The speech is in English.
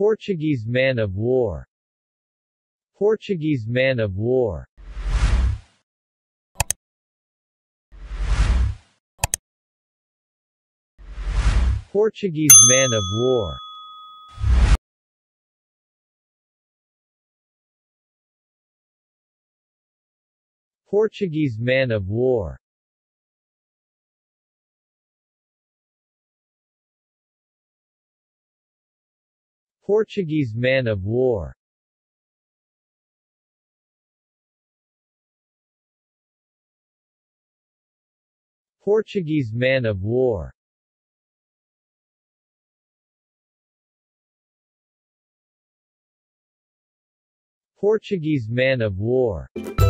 Portuguese Man of War. Portuguese Man of War. Portuguese Man of War. Portuguese Man of War. Portuguese Man of War. Portuguese Man of War. Portuguese Man of War.